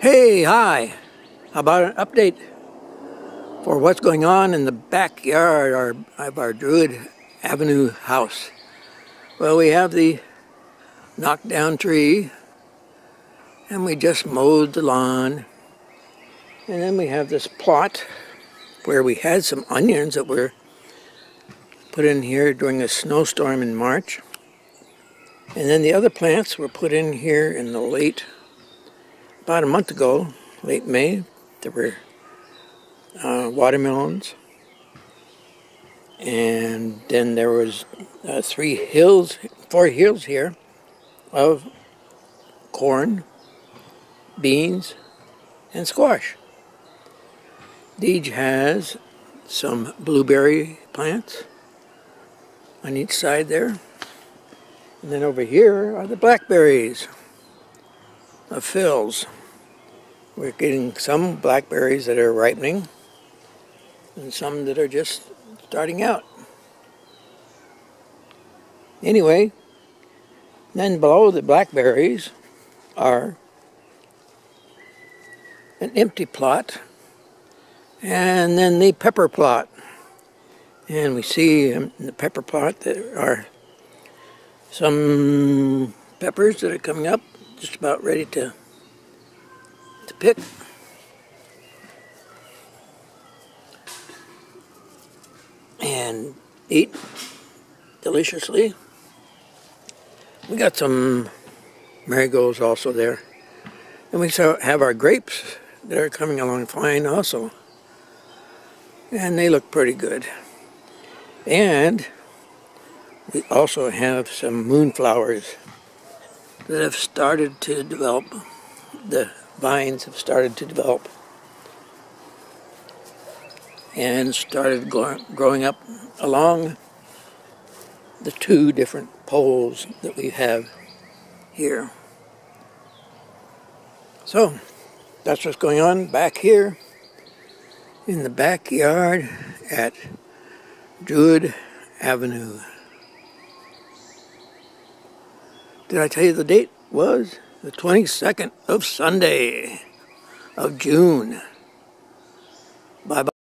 Hey, hi, how about an update for what's going on in the backyard of our Druid Avenue house? Well, we have the knocked down tree, and we just mowed the lawn, and then we have this plot where we had some onions that were put in here during a snowstorm in March, and then the other plants were put in here in the late about a month ago, late May. There were watermelons, and then there was four hills here of corn, beans, and squash. Deej has some blueberry plants on each side there, and then over here are the blackberries of fills. We're getting some blackberries that are ripening and some that are just starting out. Anyway, then below the blackberries are an empty plot and then the pepper plot. And we see in the pepper plot there are some peppers that are coming up, just about ready to pick. And eat deliciously. We got some marigolds also there. And we have our grapes that are coming along fine also. And they look pretty good. And we also have some moonflowers that have started to develop. The vines have started to develop and started growing up along the two different poles that we have here. So that's what's going on back here in the backyard at Druid Avenue. Did I tell you the date was the 22nd of June? Bye-bye.